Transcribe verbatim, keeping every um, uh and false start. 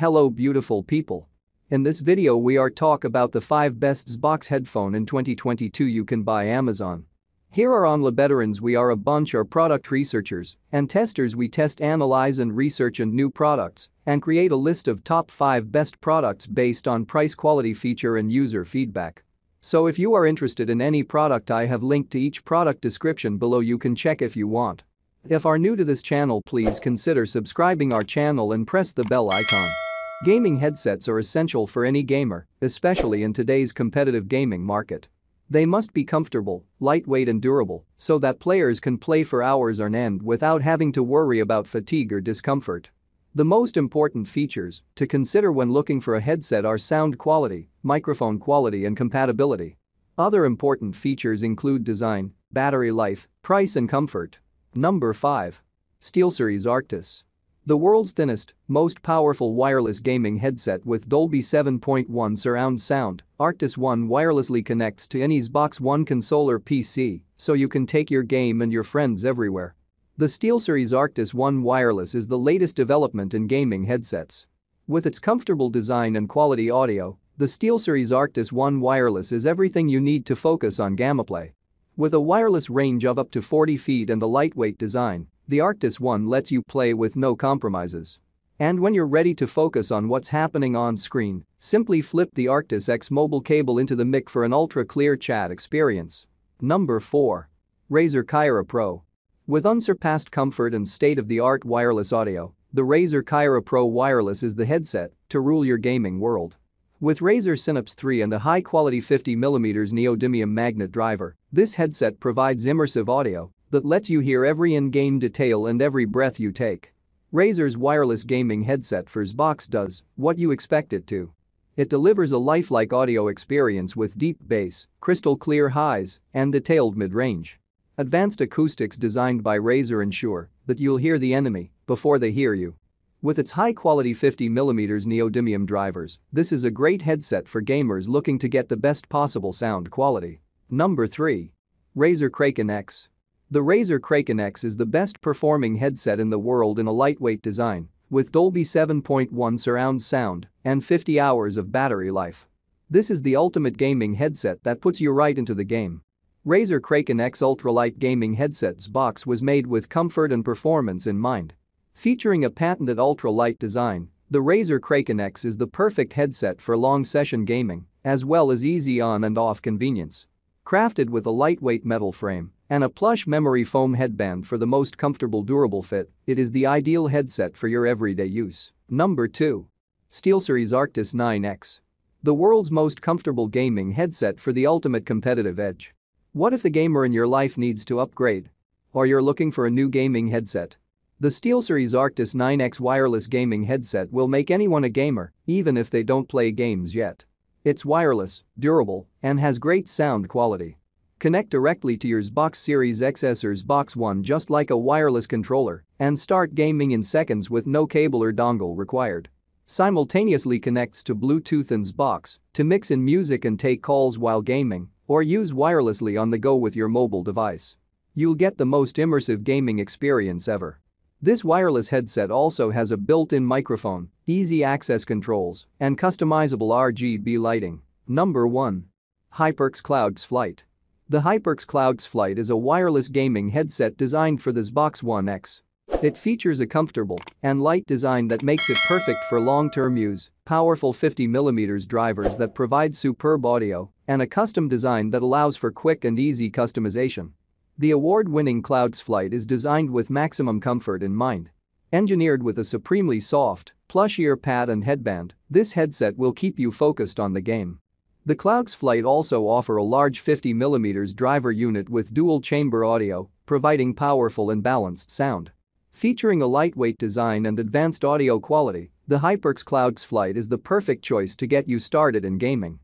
Hello beautiful people. In this video we are talk about the five best Xbox headphone in twenty twenty-two you can buy Amazon. Here are OnlyBetterOnes, we are a bunch of product researchers and testers, we test, analyze and research and new products and create a list of top five best products based on price, quality, feature and user feedback. So if you are interested in any product, I have linked to each product description below, you can check if you want. If are new to this channel, please consider subscribing our channel and press the bell icon. Gaming headsets are essential for any gamer, especially in today's competitive gaming market. They must be comfortable, lightweight and durable so that players can play for hours on end without having to worry about fatigue or discomfort. The most important features to consider when looking for a headset are sound quality, microphone quality and compatibility. Other important features include design, battery life, price and comfort. Number five. SteelSeries Arctis. The world's thinnest, most powerful wireless gaming headset with Dolby seven point one surround sound, Arctis One wirelessly connects to any Xbox One console or P C, so you can take your game and your friends everywhere. The SteelSeries Arctis One wireless is the latest development in gaming headsets. With its comfortable design and quality audio, the SteelSeries Arctis One wireless is everything you need to focus on gameplay. With a wireless range of up to forty feet and a lightweight design, the Arctis One lets you play with no compromises. And when you're ready to focus on what's happening on screen, simply flip the Arctis X mobile cable into the mic for an ultra-clear chat experience. Number four. Razer Kaira Pro. With unsurpassed comfort and state-of-the-art wireless audio, the Razer Kaira Pro wireless is the headset to rule your gaming world. With Razer Synapse three and a high-quality fifty millimeter neodymium magnet driver, this headset provides immersive audio that lets you hear every in-game detail and every breath you take. Razer's wireless gaming headset for Xbox does what you expect it to. It delivers a lifelike audio experience with deep bass, crystal-clear highs, and detailed mid-range. Advanced acoustics designed by Razer ensure that you'll hear the enemy before they hear you. With its high-quality fifty millimeter neodymium drivers, this is a great headset for gamers looking to get the best possible sound quality. Number three. Razer Kraken X. The Razer Kraken X is the best performing headset in the world in a lightweight design, with Dolby seven point one surround sound and fifty hours of battery life. This is the ultimate gaming headset that puts you right into the game. Razer Kraken X Ultralight Gaming Headset's box was made with comfort and performance in mind. Featuring a patented ultralight design, the Razer Kraken X is the perfect headset for long session gaming, as well as easy on and off convenience. Crafted with a lightweight metal frame and a plush memory foam headband for the most comfortable durable fit, it is the ideal headset for your everyday use. Number two. SteelSeries Arctis nine X. The world's most comfortable gaming headset for the ultimate competitive edge. What if the gamer in your life needs to upgrade? Or you're looking for a new gaming headset? The SteelSeries Arctis nine X wireless gaming headset will make anyone a gamer, even if they don't play games yet. It's wireless, durable, and has great sound quality. Connect directly to your Xbox Series X S or Xbox One just like a wireless controller and start gaming in seconds with no cable or dongle required. Simultaneously connects to Bluetooth and Xbox to mix in music and take calls while gaming or use wirelessly on the go with your mobile device. You'll get the most immersive gaming experience ever. This wireless headset also has a built-in microphone, easy access controls, and customizable R G B lighting. Number one. HyperX CloudX Flight. The HyperX CloudX Flight is a wireless gaming headset designed for the Xbox One X. It features a comfortable and light design that makes it perfect for long-term use, powerful fifty millimeter drivers that provide superb audio, and a custom design that allows for quick and easy customization. The award-winning CloudX Flight is designed with maximum comfort in mind. Engineered with a supremely soft, plush ear pad and headband, this headset will keep you focused on the game. The CloudX Flight also offer a large fifty millimeter driver unit with dual-chamber audio, providing powerful and balanced sound. Featuring a lightweight design and advanced audio quality, the HyperX CloudX Flight is the perfect choice to get you started in gaming.